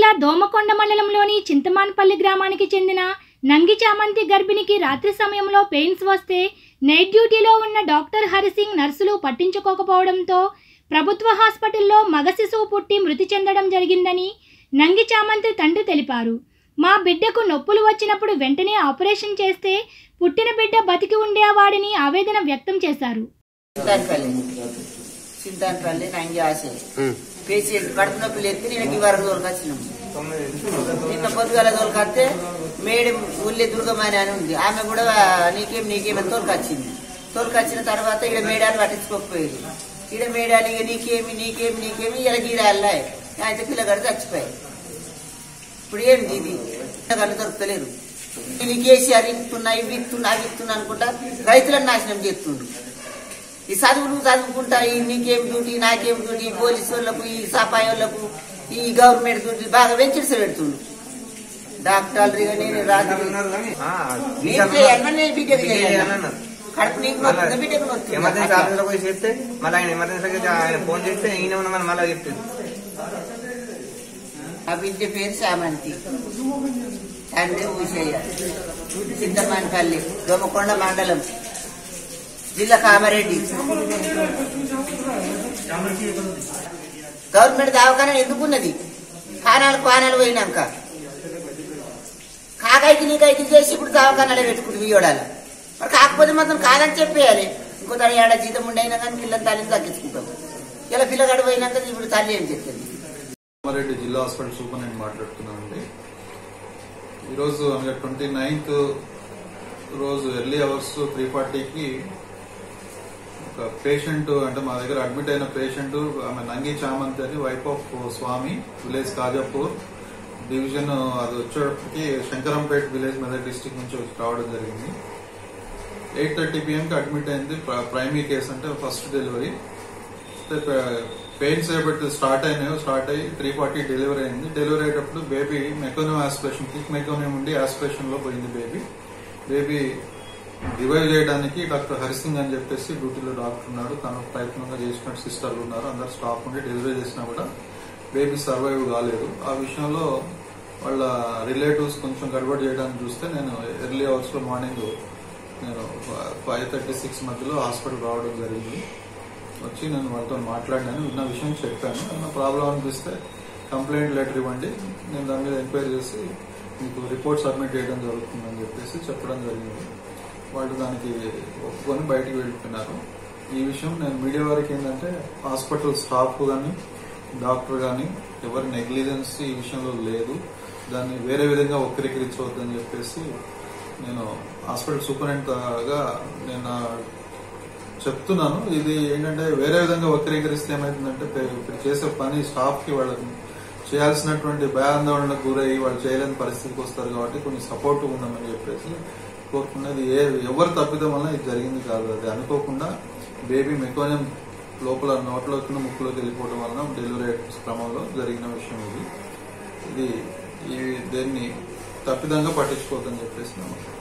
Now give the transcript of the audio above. జిల్లా దోమకొండ మండలంలోని చింతమానపల్లి గ్రామానికి చెందిన నంగి చామంతి గర్భిణికి రాత్రి సమయంలో పెయిన్స్ వస్తే నైట్ డ్యూటీలో ఉన్న డాక్టర్ హరిసింగ్ నర్సులు పట్టించుకోకపోవడంతో ప్రభుత్వ హాస్పిటల్లో మగ శిశువు పుట్టి మృతి చెందడం జరిగిందని నంగి చామంతి తండ్రి తెలిపారు. మా బిడ్డకు నొప్పులు వచ్చినప్పుడు వెంటనే ఆపరేషన్ చేస్తే పుట్టిన బిడ్డ బతికి ఉండేవాడిని ఆవేదన వ్యక్తం చేశారు. पेशेंट कड़प नौपी लेते तोलते मेड ऊल्ले दुर्गम आने आम नीके नीकेम तोलकोचन तरह इक मेडा पट्टी इक मेडा नीके नीके नीके इलाए आते पिगड़ चचिपा इपड़ी कल दरकले केसीआर इतना इव रैतल नाशनम चुनाव नीकेम ड्यूटी नाकेम ड्यूटी पोलिस साफाई गवर्नमेंट ड्यूटी बाग डाक्टर बिजली फोन माला बिज पेर शामंती తండ్రి ఊషయ్య చింతమానపల్లి దోమకొండ మండలం జిల్లా కామారెడ్డి. గవర్నమెంట్ దావఖాన ఎందుకున్నది? కానాలు కానాలు పోయినాక కాకైకి నీకైకి చేసి ఇప్పుడు దావఖానాలే పెట్టుకుంటు ఇవ్వడాలి. మరి కాకపోతే మాత్రం కాదని చెప్పేయాలి. ఇంకో తన ఏడా జీతం ఉండైనా కానీ పిల్లల తల్లిని తగ్గించుకుంటాం. ఇలా పిల్లగాడు పోయినాక ఇప్పుడు తల్లి ఏం చెప్తుంది? కామారెడ్డి జిల్లా హాస్పిటల్ సూపర్ నేను మాట్లాడుతున్నానండి. ఈరోజు అనగా 29th రోజు ఎర్లీ అవర్స్ 3:40కి ఒక పేషెంట్ అంటే మా దగ్గర అడ్మిట్ అయిన పేషెంట్ ఆమె నంగి చామంతి అని wife of Swamy village Kajapur division అది వచ్చేటప్పటికి శంకరంపేట విలేజ్ మెదక్ డిస్ట్రిక్ట్ నుంచి రావడం జరిగింది. 8:30 PM అడ్మిట్ అయింది. ప్రైమరీ కేసు అంటే ఫస్ట్ డెలివరీ పెయిన్స్ ఏబట్టి స్టార్ట్ అయ్యి 3:40 డెలివరీ అయింది. డెలివరీ అయ్యేటప్పుడు baby meconium aspiration thick meconium ఉండి ఆస్పిరేషన్ లో పోయింది. బేబీ రివైవ్ చేయడానికి డాక్టర్ హరిసింగ్ అని చెప్పేసి డ్యూటీలో డాక్టర్ ఉన్నారు. తను ప్రయత్నంగా చేసిన సిస్టర్లు ఉన్నారు. అందరు స్టాఫ్ ఉండి డెలివరీ చేసినా కూడా బేబీ సర్వైవ్ కాలేదు. ఆ విషయంలో వాళ్ళ రిలేటివ్స్ కొంచెం గడబడి చేయడానికి చూస్తే నేను ఎర్లీ అవర్స్ లో మార్నింగ్ నేను 5:36 మధ్యలో హాస్పిటల్ రావడం జరిగింది. వచ్చి నేను వాళ్ళతో మాట్లాడినాను, ఉన్న విషయం చెప్పాను. ఏమన్నా ప్రాబ్లం అనిపిస్తే కంప్లైంట్ లెటర్ ఇవ్వండి, నేను దాని మీద ఎంక్వైరీ చేసి మీకు రిపోర్ట్ సబ్మిట్ చేయడం జరుగుతుందని చెప్పేసి చెప్పడం జరిగింది. వాళ్ళు దానికి ఒప్పుకొని బయటకు వెళ్ళిపోయినారు. ఈ విషయం నేను మీడియా వారికి ఏంటంటే హాస్పిటల్ స్టాఫ్ కానీ డాక్టర్ కానీ ఎవరి నెగ్లిజెన్స్ ఈ విషయంలో లేదు, దాన్ని వేరే విధంగా వక్రీకరించవద్దని చెప్పేసి నేను హాస్పిటల్ సూపరింటెండెంట్గా నేను చెప్తున్నాను. ఇది ఏంటంటే వేరే విధంగా వక్రీకరిస్తే ఏమైతుందంటే ఇప్పుడు చేసే పని స్టాఫ్ కి వాళ్ళకి చేయాల్సినటువంటి భయాందోళనకు గురయ్యి వాళ్ళు చేయలేని పరిస్థితికి వస్తారు. కాబట్టి కొన్ని సపోర్ట్ ఉందని చెప్పేసి కోరుకున్నది. ఎవరు తప్పిదం వల్ల ఇది జరిగింది కాదు, అది అనుకోకుండా బేబీ మెకోనియం లోపల నోట్లోకి ముక్కులోకి వెళ్ళిపోవడం వలన డెలివరీ క్రమంలో జరిగిన విషయం ఇది. ఇది దేన్ని తప్పిదంగా పట్టించుకోవద్దని చెప్పేసి